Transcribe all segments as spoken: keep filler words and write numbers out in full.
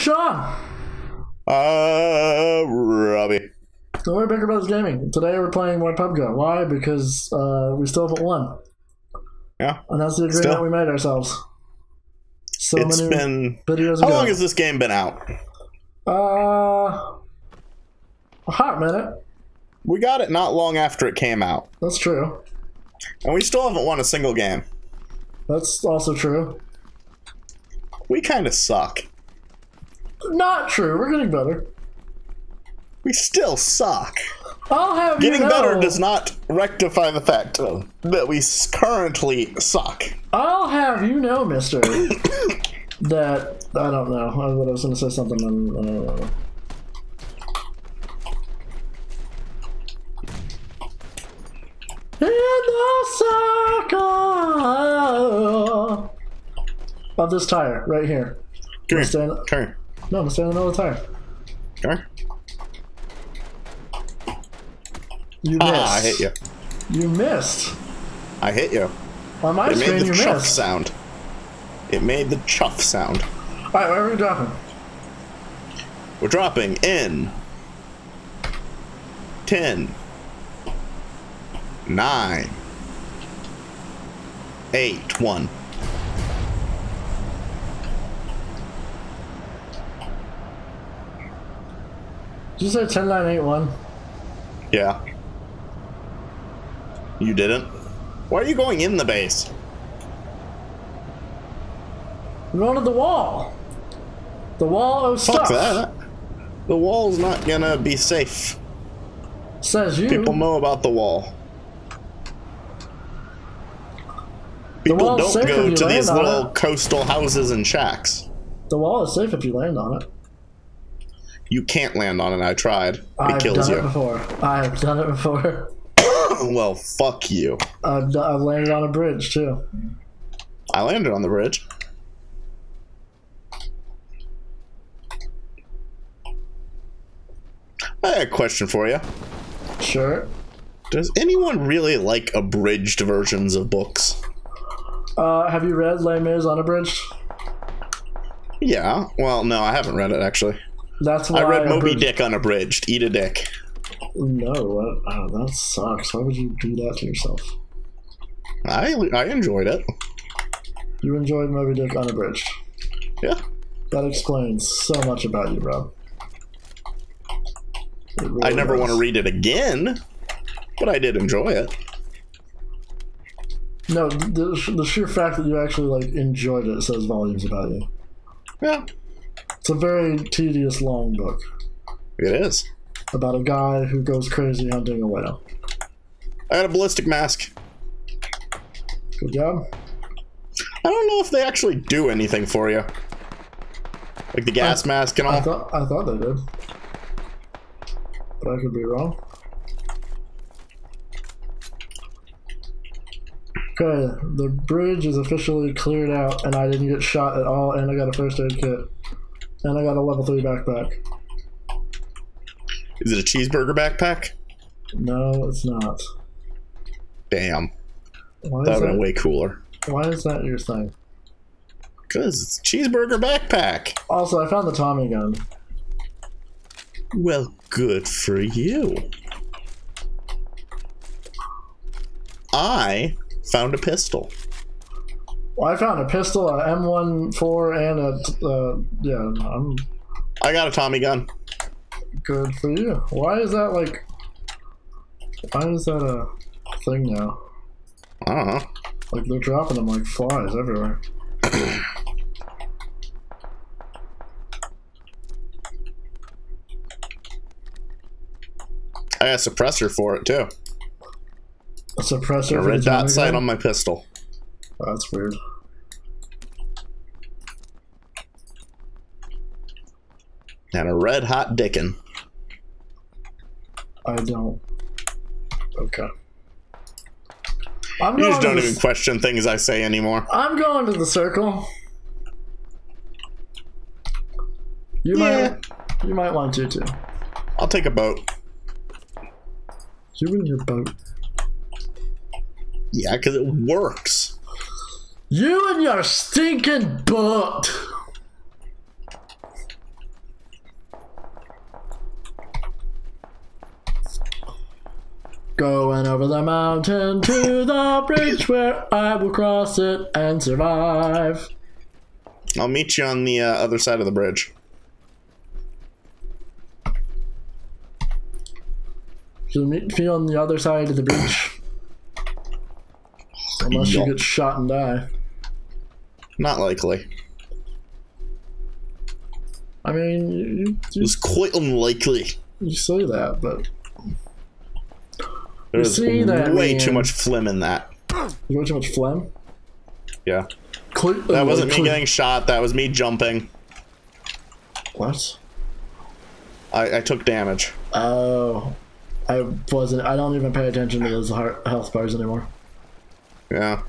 Sean. Uh, Robbie. So we're Bicker Brothers Gaming. Today we're playing more P U B G. Why? Because uh, we still haven't won. Yeah. And that's the agreement still. we made ourselves. So it's many been... videos ago. How long has this game been out? Uh... A hot minute. We got it not long after it came out. That's true. And we still haven't won a single game. That's also true. We kind of suck. Not true. We're getting better. We still suck. I'll have Getting you know, better does not rectify the fact that we currently suck. I'll have you know, mister, that... I don't know. I was going to say something. And, I don't know. In the circle of this tire, right here. Turn. Stand, turn. No, I'm standing on the tire. Turn. You missed. Ah, I hit you. You missed. I hit you. On my it screen, made the you chuff missed. sound. It made the chuff sound. All right, where are we dropping? We're dropping in ten. Nine, eight, one. Did you say ten, nine, eight, one? Yeah. You didn't. Why are you going in the base? We're going to the wall. The wall of stuff. Fuck that. The wall's not gonna be safe. Says you. People know about the wall. People don't go to these little coastal houses and shacks. The wall is safe if you land on it. You can't land on it. I tried. It kills you. I've done it before. I've done it before. Well, fuck you. I've, I've landed on a bridge, too. I landed on the bridge. I have a question for you. Sure. Does anyone really like abridged versions of books? Uh, have you read Les Mis unabridged? Yeah. Well, no, I haven't read it, actually. That's why I read Moby Dick unabridged. Eat a dick. No, I, oh, that sucks. Why would you do that to yourself? I, I enjoyed it. You enjoyed Moby Dick unabridged? Yeah. That explains so much about you, Rob. Really I never does. want to read it again, but I did enjoy it. No, the, the sheer fact that you actually, like, enjoyed it says volumes about you. Yeah. It's a very tedious, long book. It is. About a guy who goes crazy hunting a whale. I had a ballistic mask. Good job. I don't know if they actually do anything for you. Like the gas I, mask and all. I thought, I thought they did. But I could be wrong. Okay, the bridge is officially cleared out, and I didn't get shot at all, and I got a first aid kit, and I got a level three backpack. Is it a cheeseburger backpack? No, it's not. Damn. Why that would have been way cooler. Why is that your thing? Because it's a cheeseburger backpack. Also, I found the Tommy gun. Well, good for you. I... found a pistol. Well, I found a pistol, a M fourteen, and a uh, yeah. I'm... I got a Tommy gun. Good for you. Why is that like? Why is that a thing now? I don't know. Like they're dropping them like flies everywhere. I got a suppressor for it too. A suppressor. A red dot sight on my pistol. Oh, that's weird. And a red hot dickin. I don't. Okay. I'm you just don't even question things I say anymore. I'm going to the circle. You yeah. might. You might want to too. I'll take a boat. You and your boat. Yeah, because it works. You and your stinking butt. Going over the mountain to the bridge where I will cross it and survive. I'll meet you on the uh, other side of the bridge. You'll meet me on the other side of the bridge. Unless yep. you get shot and die. Not likely. I mean... You, you, it's quite unlikely. You say that, but... There's way that, too much phlegm in that. There's way too much phlegm? Yeah. Cle that wasn't me getting shot, that was me jumping. What? I, I took damage. Oh. I wasn't... I don't even pay attention to those heart health bars anymore. Yeah.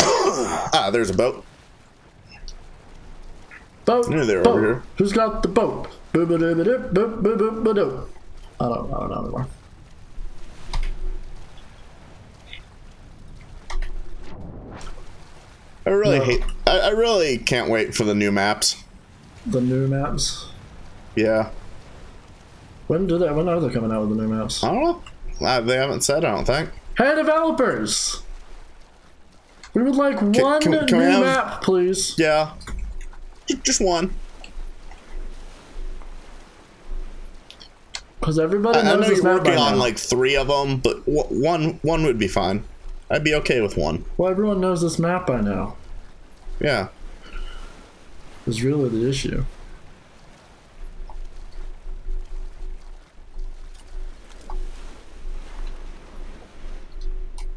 Ah, there's a boat. Boat, I knew they were boat. Over here. Who's got the boat? Boop, boop, boop, boop, boop, boop, boop. I don't, I don't know anymore. I really no. hate. I, I really can't wait for the new maps. The new maps. Yeah. When do they? When are they coming out with the new maps? I don't know. They haven't said. I don't think. Hey, developers. We would like can, one can, can new have, map, please. Yeah. Just one. Because everybody knows I know you're working on like three of them, but one one would be fine. I'd be okay with one. Well, everyone knows this map by now. Yeah. Is really the issue.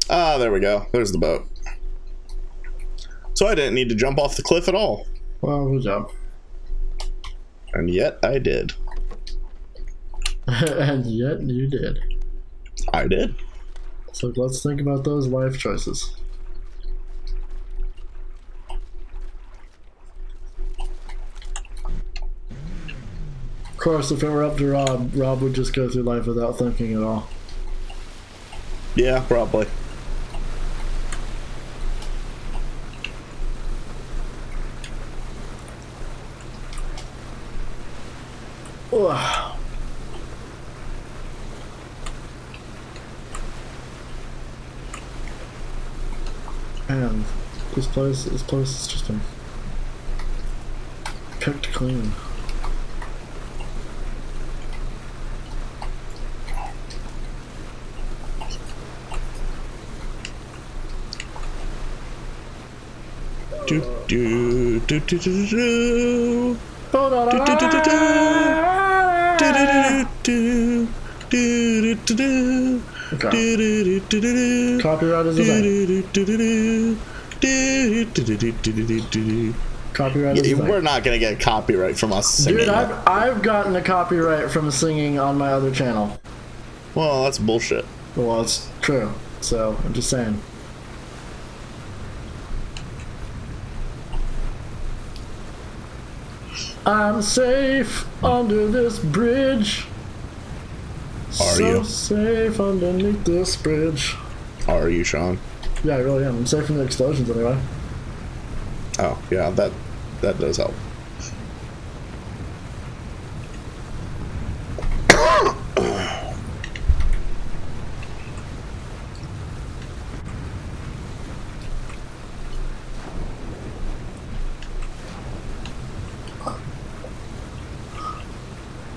Ah, there we go. There's the boat. So I didn't need to jump off the cliff at all. Well, good job. And yet I did. And yet you did. I did. So let's think about those life choices. Of course, if it were up to Rob, Rob would just go through life without thinking at all. Yeah, probably. Ugh. Man, this place, this place is just been picked clean. Do do do do do do. Copyright is a thing. Copyright is a thing. We're not gonna get a copyright from us singing. Dude, I've I've gotten a copyright from singing on my other channel. Well, that's bullshit. Well, it's true. So I'm just saying. I'm safe under this bridge. Are you? So safe underneath this bridge. Are you, Sean? Yeah, I really am. I'm safe from the explosions anyway. Oh, yeah, that that does help.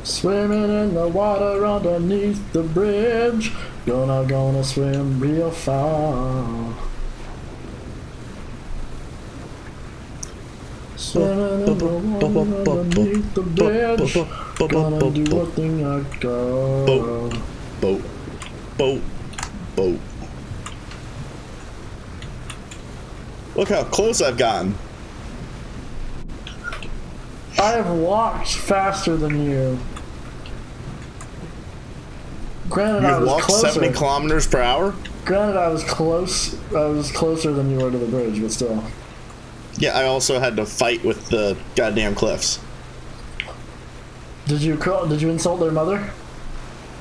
Swimming in the water underneath the bridge. Gonna, gonna swim real far. Swimming in the water underneath the bridge. Gonna do a thing I go. Boat, boat, boat, boat. Look how close I've gotten. I have walked faster than you. Granted, you I was walked closer. seventy kilometers per hour. Granted, I was close. I was closer than you were to the bridge, but still. Yeah, I also had to fight with the goddamn cliffs. Did you did you insult their mother?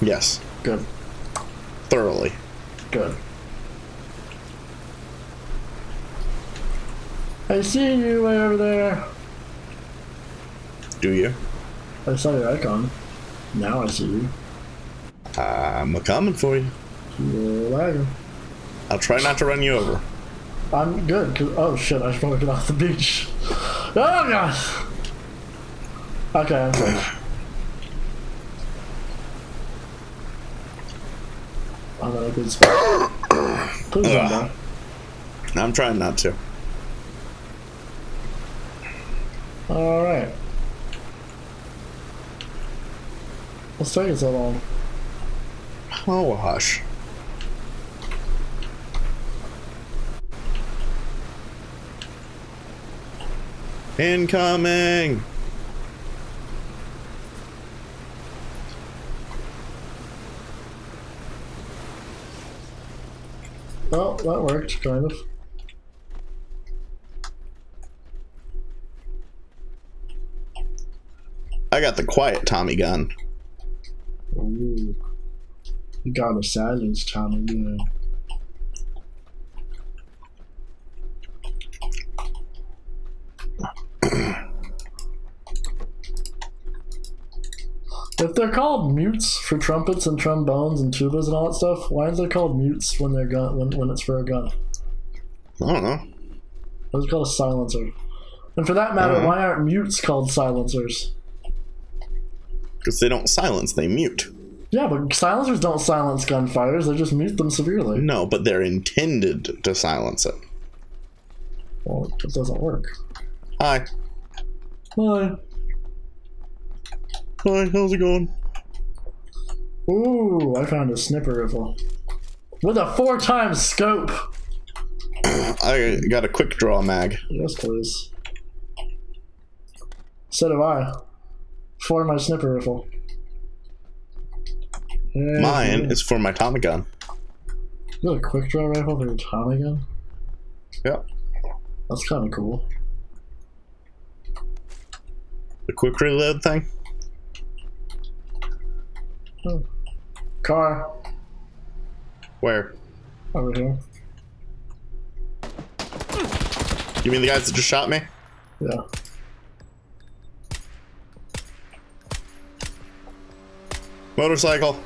Yes. Good. Thoroughly. Good. I see you way over there. Do you? I saw your icon. Now I see you. I'm a-coming for you. You're lagging. I'll try not to run you over. I'm good, cause, oh shit, I just want to get off the beach. Oh gosh! Okay, I'm safe. I'm in a good spot. Please uh, don't die. I'm trying not to. Alright. What's taking so long? Oh, hush. Incoming! Well, that worked, kind of. I got the quiet Tommy gun. Ooh. You got a silence Tommy gun. If they're called mutes for trumpets and trombones and tubas and all that stuff, why is it called mutes when they're gun when when it's for a gun? I don't know. It's called a silencer. And for that matter, why aren't mutes called silencers? Because they don't silence; they mute. Yeah, but silencers don't silence gunfires; they just mute them severely. No, but they're intended to silence it. Well, it doesn't work. Hi. Hi. Hi, how's it going? Ooh, I found a sniper rifle. With a four times scope! I got a quick draw mag. Yes, please. So do I. For my sniper rifle. Hey, mine hey. is for my Tommy gun. You got a quick draw rifle for your Tommy gun? Yep. That's kinda cool. The quick reload thing? Oh. Car. Where? Over here. You mean the guys that just shot me? Yeah. Motorcycle.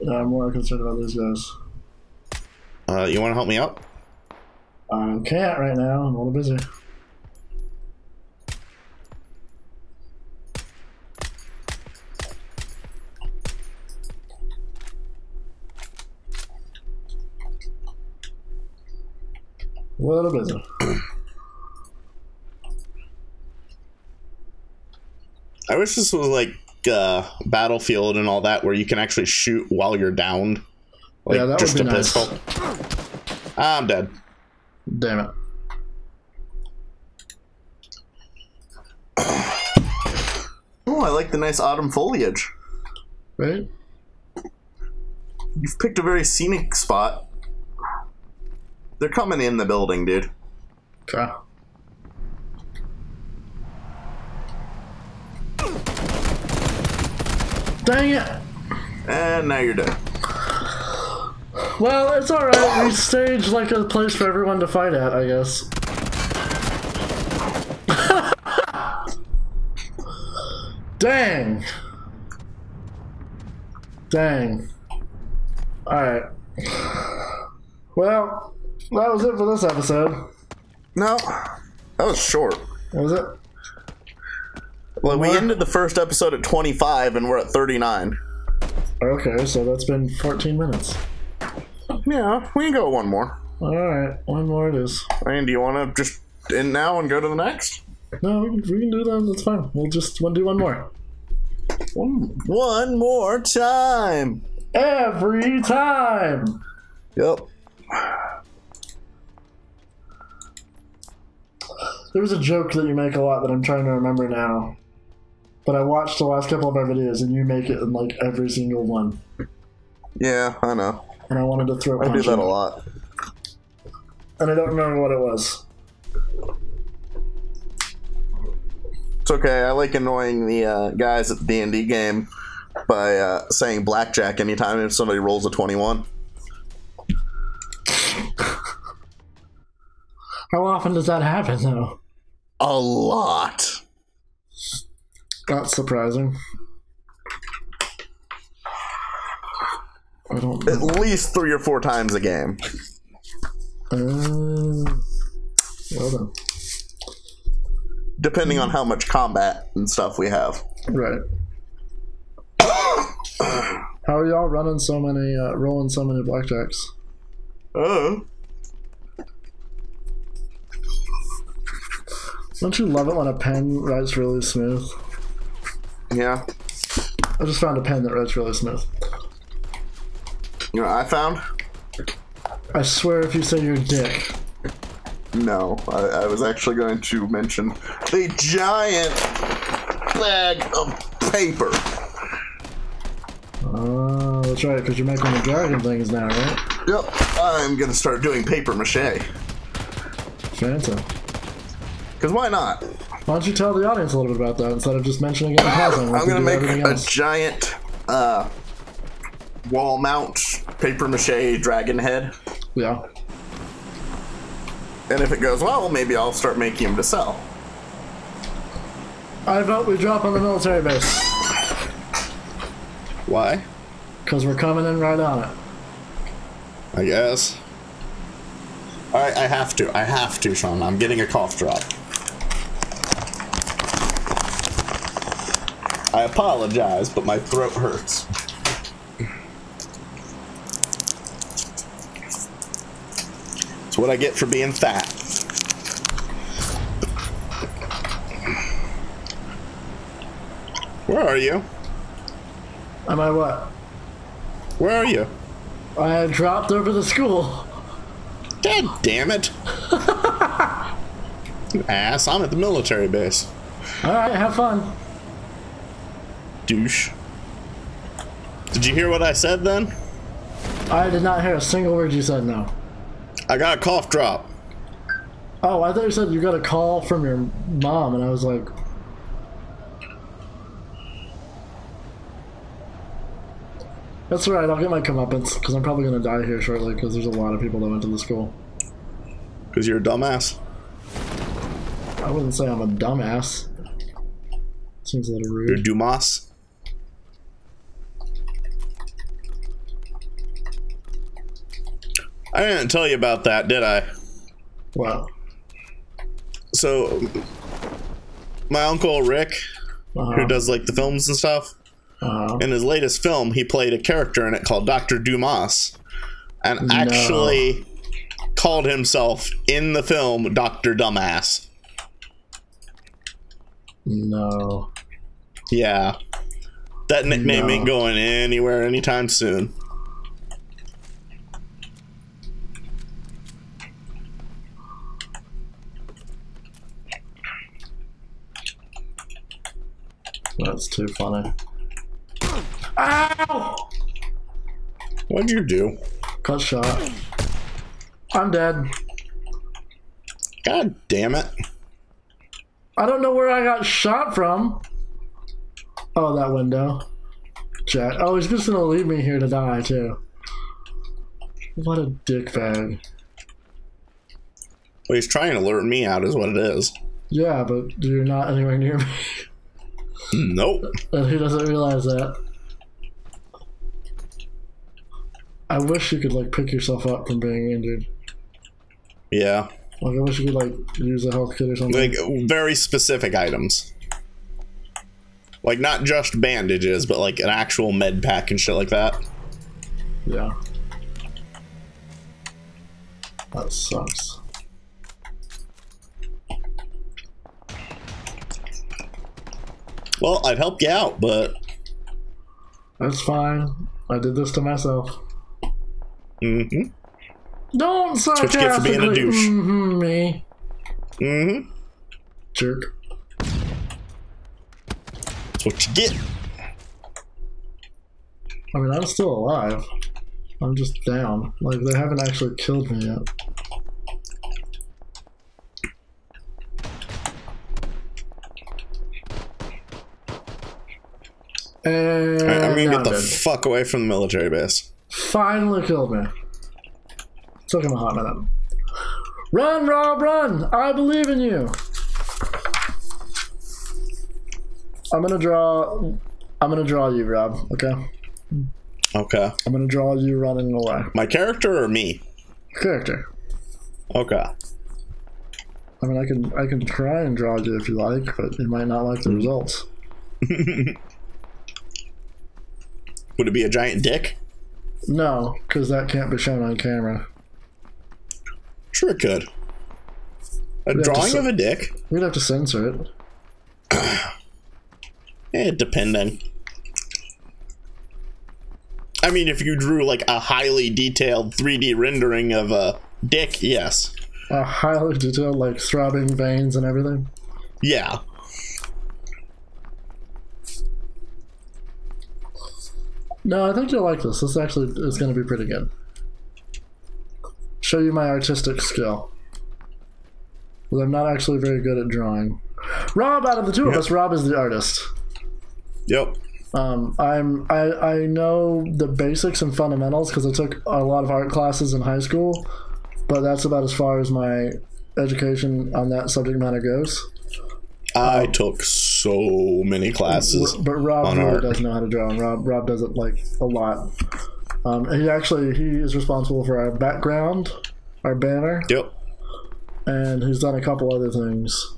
Yeah, I'm more concerned about those guys. Uh, you want to help me up? I can't right now. I'm a little busy. What a business. I wish this was like uh, Battlefield and all that, where you can actually shoot while you're downed. Like, yeah, that just would be a nice. Pistol. I'm dead. Damn it. Oh, I like the nice autumn foliage. Right? You've picked a very scenic spot. They're coming in the building, dude. Okay. Dang it! And now you're dead. Well, it's alright. We staged like a place for everyone to fight at, I guess. Dang! Dang. Alright. Well, that was it for this episode. No, that was short. Was it? Well, we ended the first episode at twenty-five and we're at thirty-nine. Okay, so that's been fourteen minutes. Yeah, we can go one more. Alright, one more it is. And do you want to just end now and go to the next? No, we can, we can do that. That's fine. We'll just we'll do one more. One, one more time. Every time. Yep. There was a joke that you make a lot that I'm trying to remember now. But I watched the last couple of our videos and you make it in like every single one. Yeah, I know. And I wanted to throw a punch. I do that a lot. And I don't remember what it was. It's okay, I like annoying the uh, guys at the D and D game by uh, saying blackjack anytime if somebody rolls a twenty-one. How often does that happen, though? A lot. That's surprising. I don't know. At least three or four times a game. Um, well done. Depending on how much combat and stuff we have. Right. How are y'all running so many, uh, rolling so many blackjacks? Oh. Don't you love it when a pen writes really smooth? Yeah. I just found a pen that writes really smooth. You know what I found? I swear if you say you're a dick. No, I, I was actually going to mention a giant bag of paper. Oh, that's right, because you're making the dragon things now, right? Yep, I'm going to start doing paper mache. Phantom. Because why not? Why don't you tell the audience a little bit about that instead of just mentioning it in passing? I'm going to make a else. giant uh, wall mount paper mache dragon head. Yeah. And if it goes well, maybe I'll start making him to sell. I vote we drop on the military base. Why? Because we're coming in right on it. I guess. All right, I have to. I have to, Sean. I'm getting a cough drop. I apologize, but my throat hurts. What I get for being fat. Where are you? Am I what? Where are you? I dropped over the school. God damn it. You ass, I'm at the military base. Alright, have fun. Douche. Did you hear what I said then? I did not hear a single word you said, no. I got a cough drop. Oh, I thought you said you got a call from your mom, and I was like... That's alright, I'll get my comeuppance, because I'm probably going to die here shortly, because there's a lot of people that went to the school. Because you're a dumbass. I wouldn't say I'm a dumbass. Seems a little rude. You're Dumas. I didn't tell you about that, did I? Wow. So, my uncle Rick, uh-huh. who does like the films and stuff, uh-huh. in his latest film, he played a character in it called Doctor Dumas, and no. actually called himself in the film Doctor Dumbass. No. Yeah. That nickname no. ain't going anywhere anytime soon. That's too funny. Ow! What'd you do? Cut shot. I'm dead. God damn it. I don't know where I got shot from. Oh, that window. Jack. Oh, he's just gonna leave me here to die, too. What a dickbag. Well, he's trying to lure me out, is what it is. Yeah, but you're not anywhere near me. Nope. And he doesn't realize that. I wish you could like pick yourself up from being injured. Yeah. Like I wish you could like use a health kit or something. Like very specific items. Like not just bandages, but like an actual med pack and shit like that. Yeah. That sucks. Well, I'd help you out, but... That's fine. I did this to myself. Mm-hmm. Don't sarcastically... That's what you get for being a douche. Mm-hmm, me. Mm-hmm. Jerk. That's what you get. I mean, I'm still alive. I'm just down. Like, they haven't actually killed me yet. And I'm gonna get the fuck away from the military base. Finally killed me. Took him a hot minute. Run, Rob, run! I believe in you. I'm gonna draw. I'm gonna draw you, Rob. Okay. Okay. I'm gonna draw you running away. My character or me? Character. Okay. I mean, I can I can try and draw you if you like, but you might not like the results. Would it be a giant dick? No, because that can't be shown on camera. Sure it could. A we'd drawing of a dick? We'd have to censor it. Eh, depending. I mean, if you drew, like, a highly detailed three D rendering of a dick, yes. A highly detailed, like, throbbing veins and everything? Yeah. No, I think you'll like this. This actually is going to be pretty good. Show you my artistic skill. Well, I'm not actually very good at drawing. Rob, out of the two yep. of us, Rob is the artist. Yep. Um, I'm. I I know the basics and fundamentals because I took a lot of art classes in high school, but that's about as far as my education on that subject matter goes. I um, took so many classes, but Rob really art. does know how to draw. And Rob Rob does it like a lot. Um, he actually he is responsible for our background, our banner. Yep. And he's done a couple other things.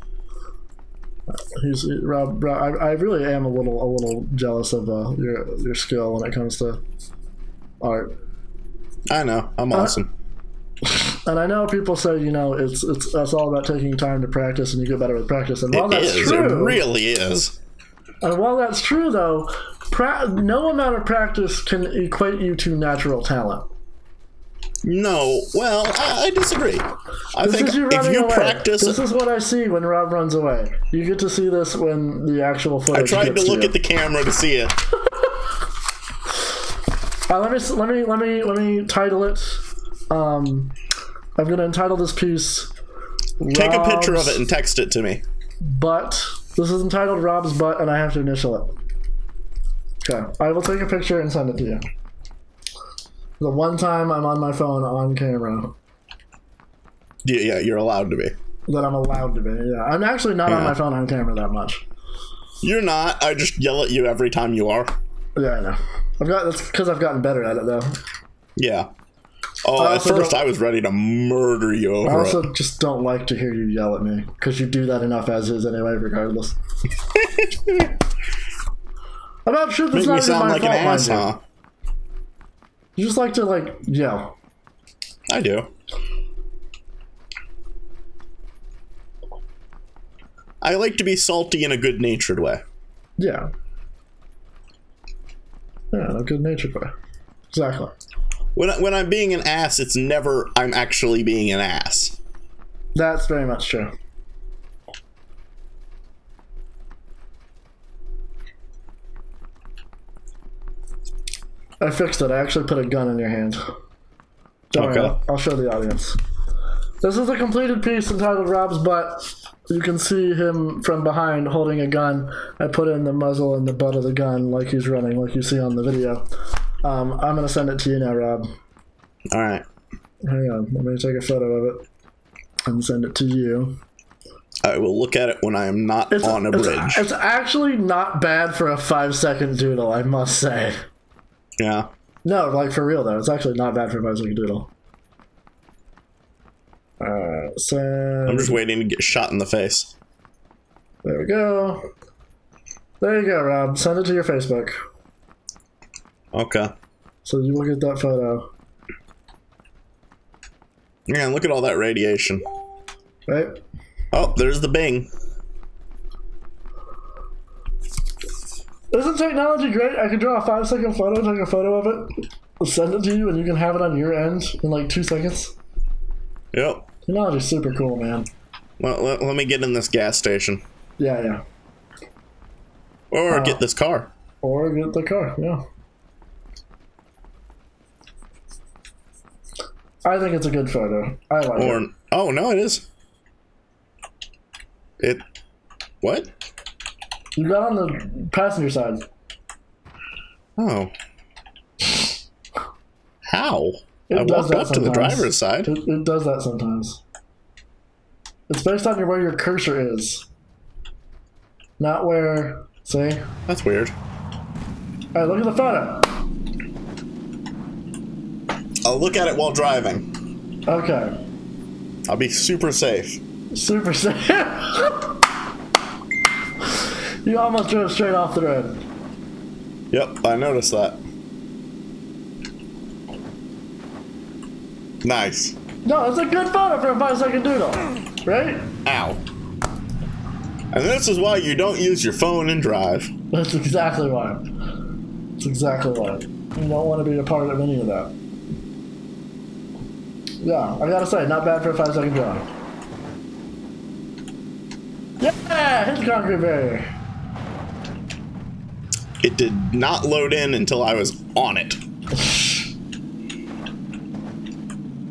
He's he, Rob. Rob I, I really am a little, a little jealous of uh, your your skill when it comes to art. I know. I'm awesome. Uh, and I know people say, you know, it's it's that's all about taking time to practice, and you get better with practice. And while it that's is, true, it really is. And while that's true, though, pra no amount of practice can equate you to natural talent. No, well, I, I disagree. I this think is you if you away. practice, this is what I see when Rob runs away. You get to see this when the actual footage. I tried gets to look to at the camera to see it. uh, let me let me let me let me title it. Um, I'm gonna entitle this piece. Take Rob's a picture of it and text it to me. But this is entitled Rob's Butt, and I have to initial it. Okay, I will take a picture and send it to you. The one time I'm on my phone on camera. Yeah, yeah, you're allowed to be. That I'm allowed to be, yeah. I'm actually not yeah. on my phone on camera that much. You're not. I just yell at you every time you are. Yeah, I know. I've got, that's because I've gotten better at it, though. Yeah. Oh, at first I was ready to murder you over it. I also just don't like to hear you yell at me, because you do that enough as is anyway, regardless. I'm not sure that's not even my fault. Make me sound like an ass, huh? You just like to, like, yell. I do. I like to be salty in a good-natured way. Yeah. Yeah, in a good-natured way. Exactly. When, I, when I'm being an ass, it's never I'm actually being an ass. That's very much true. I fixed it. I actually put a gun in your hand. Don't okay. worry, I'll show the audience. This is a completed piece entitled Rob's Butt. You can see him from behind holding a gun. I put in the muzzle and the butt of the gun like he's running, like you see on the video. Um, I'm going to send it to you now, Rob. All right. Hang on. Let me take a photo of it and send it to you. I will look at it when I am not it's, on a it's, bridge. It's actually not bad for a five-second doodle, I must say. Yeah. No, like for real though, it's actually not bad for Muslim Doodle. Uh, so I'm just waiting to get shot in the face. There we go. There you go, Rob. Send it to your Facebook. Okay. So you look at that photo. Man, look at all that radiation. Right. Oh, there's the Bing. Isn't technology great? I can draw a five second photo, take a photo of it, send it to you, and you can have it on your end in like two seconds. Yep. Technology's super cool, man. Well, let, let me get in this gas station. Yeah, yeah. Or uh, get this car. Or get the car, yeah. I think it's a good photo. I like or, it. Oh, no, it is. It. What? You got on the passenger side. Oh. How? It I walked up sometimes. to the driver's side. It, it does that sometimes. It's based on where your cursor is. Not where See? That's weird. Alright, look at the photo. I'll look at it while driving. Okay. I'll be super safe. Super safe. You almost drove straight off the road. Yep, I noticed that. Nice. No, it's a good photo for a five-second doodle, right? Ow. And this is why you don't use your phone and drive. That's exactly why. That's exactly why. You don't want to be a part of any of that. Yeah, I gotta say, not bad for a five-second drive. Yeah, hit the concrete barrier. It did not load in until I was on it.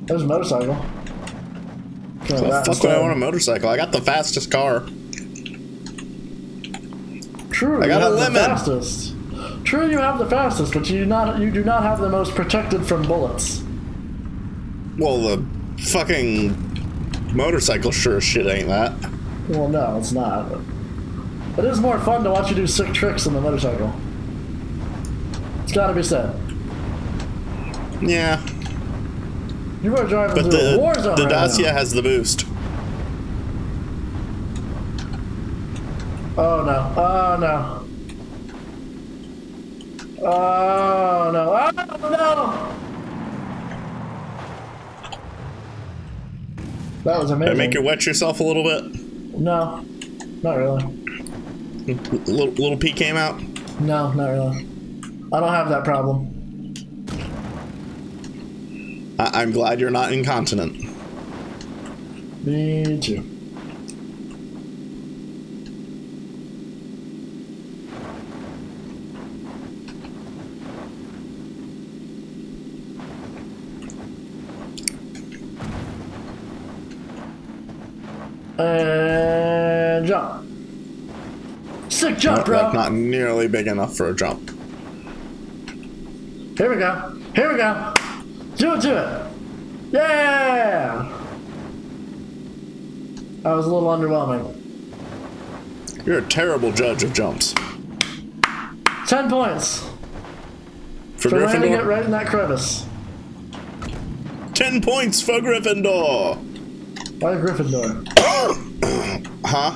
There's a motorcycle. So the fuck would I want a motorcycle? I got the fastest car. True, I got a lemon. The fastest. True, you have the fastest, but you not you do not have the most protected from bullets. Well, the fucking motorcycle sure as shit ain't that. Well, no, it's not. It is more fun to watch you do sick tricks on the motorcycle. It's gotta be said. Yeah. You are driving but through the, a war zone the right Dacia now. Has the boost. Oh no. Oh no. Oh no. Oh no! That was amazing. Did I make you wet yourself a little bit? No. Not really. Little, little pee came out? No, not really. I don't have that problem. I I'm glad you're not incontinent. Me too. And jump. Sick jump, no, bro. That's not nearly big enough for a jump. Here we go. Here we go. Do it to it. Yeah. That was a little underwhelming. You're a terrible judge of jumps. Ten points. For, for Gryffindor. Landing it right in that crevice. Ten points for Gryffindor. Why Gryffindor? Huh?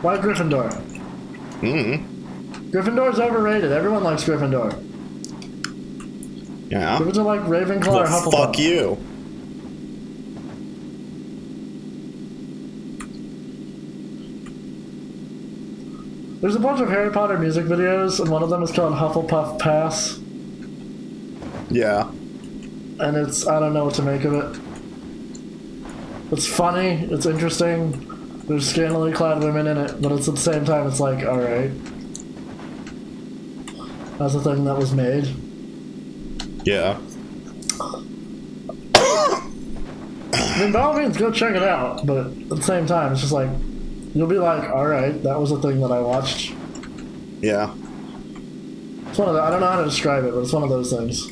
Why Gryffindor? Mm-hmm. Gryffindor's overrated. Everyone likes Gryffindor. Yeah. Gryffindor like Ravenclaw well, or Hufflepuff. Fuck you. There's a bunch of Harry Potter music videos, and one of them is called Hufflepuff Pass. Yeah. And it's, I don't know what to make of it. It's funny, it's interesting, there's scantily clad women in it, but it's at the same time it's like, alright. That's a thing that was made. Yeah. I mean, by all means, go check it out, but at the same time, it's just like, you'll be like, alright, that was a thing that I watched. Yeah. It's one of the, I don't know how to describe it, but it's one of those things.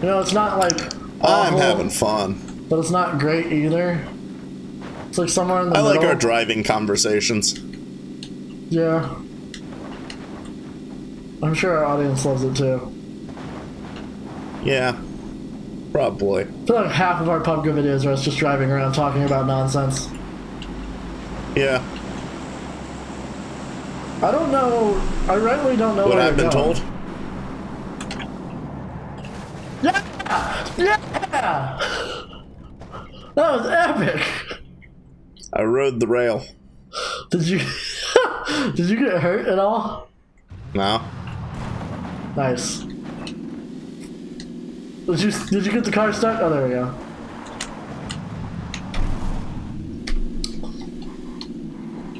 You know, it's not like... Awful, I'm having fun. But it's not great either. It's like somewhere in the middle. I like our driving conversations. Yeah. I'm sure our audience loves it too. Yeah. Probably. I feel like half of our P U B G videos are us just driving around talking about nonsense. Yeah. I don't know. I rightly don't know what I've been told. Yeah! Yeah! That was epic! I rode the rail. Did you... Did you get hurt at all? No. Nice. Did you, did you get the car stuck? Oh, there we go.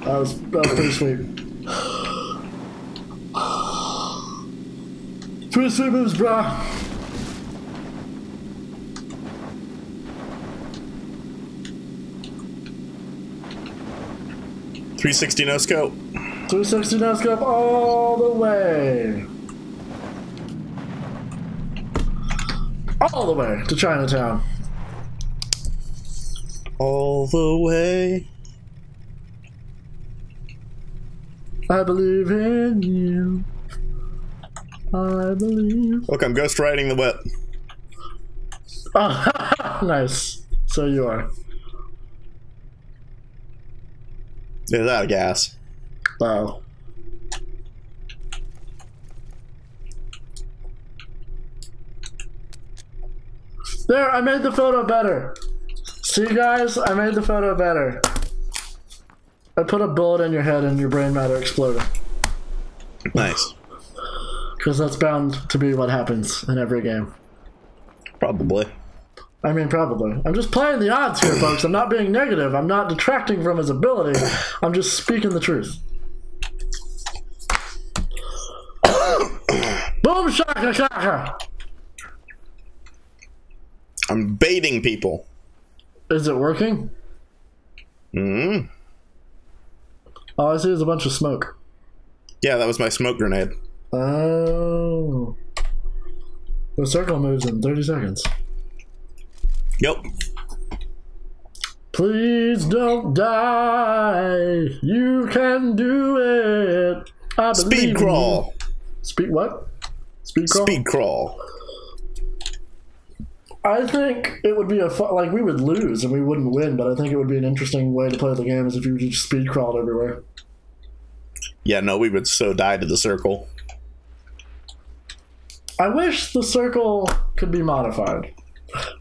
That was, that was pretty sweet. Pretty sweet moves, brah. three sixty no scope. three sixty no scope all the way. All the way to Chinatown. All the way. I believe in you. I believe. Look, I'm ghost riding the whip. Oh, nice. So you are. It's out of gas. Wow. There, I made the photo better. See, guys, I made the photo better. I put a bullet in your head and your brain matter exploded. Nice. Because that's bound to be what happens in every game. Probably. I mean, probably. I'm just playing the odds here, folks. I'm not being negative. I'm not detracting from his ability. I'm just speaking the truth. Boom shaka shaka! I'm baiting people. Is it working? Mm-hmm. All I see is a bunch of smoke. Yeah, that was my smoke grenade. Oh. The circle moves in thirty seconds. Yep. Please don't die. You can do it. I Speed crawl. You. Speed what? Speed crawl? Speed crawl. I think it would be a fun, like, we would lose and we wouldn't win, but I think it would be an interesting way to play the game is if you just speed crawled everywhere. Yeah, no, we would so die to the circle. I wish the circle could be modified.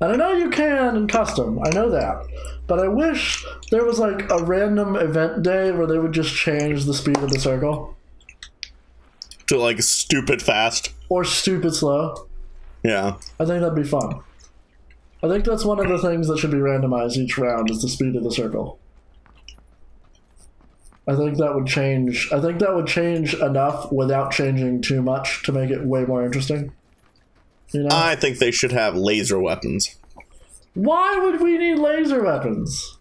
And I know you can in custom, I know that. But I wish there was like a random event day where they would just change the speed of the circle. To like stupid fast. Or stupid slow. Yeah. I think that'd be fun. I think that's one of the things that should be randomized each round is the speed of the circle. I think that would change. I think that would change enough without changing too much to make it way more interesting. You know? I think they should have laser weapons. Why would we need laser weapons?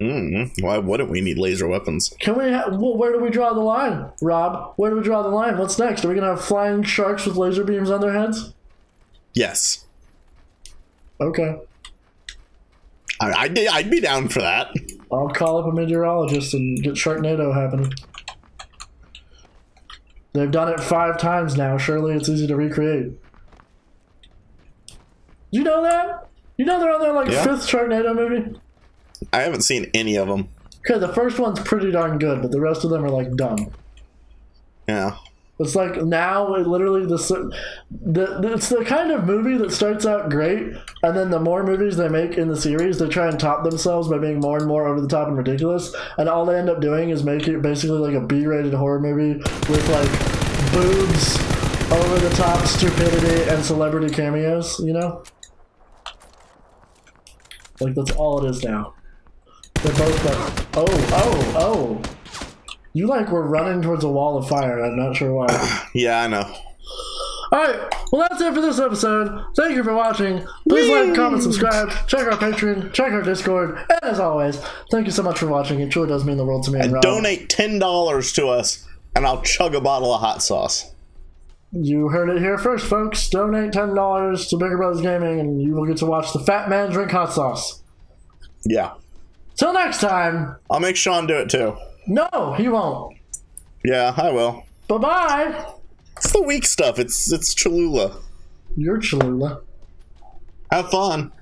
Mm, why wouldn't we need laser weapons? Can we? Ha well, where do we draw the line, Rob? Where do we draw the line? What's next? Are we gonna have flying sharks with laser beams on their heads? Yes. Okay. I, I'd, I'd be down for that. I'll call up a meteorologist and get Sharknado happening. They've done it five times now. Surely it's easy to recreate. You know that? You know they're on their like yeah. fifth Sharknado movie? I haven't seen any of them. Okay, the first one's pretty darn good, but the rest of them are like dumb. Yeah. It's like now, it literally, the, the it's the kind of movie that starts out great, and then the more movies they make in the series, they try and top themselves by being more and more over the top and ridiculous, and all they end up doing is making it basically like a B-rated horror movie with like boobs, over-the-top stupidity, and celebrity cameos, you know? Like, that's all it is now. They're both like, oh, oh, oh. You, like, were running towards a wall of fire. I'm not sure why. Yeah, I know. All right. Well, that's it for this episode. Thank you for watching. Please Whee! like, comment, subscribe. Check our Patreon. Check our Discord. And as always, thank you so much for watching. It sure does mean the world to me and, and Rob. Donate ten dollars to us, and I'll chug a bottle of hot sauce. You heard it here first, folks. Donate ten dollars to Bicker Brothers Gaming, and you will get to watch the fat man drink hot sauce. Yeah. Till next time. I'll make Sean do it, too. No, he won't. Yeah, I will. Bye-bye. It's the weak stuff. It's it's Cholula. You're Cholula. Have fun.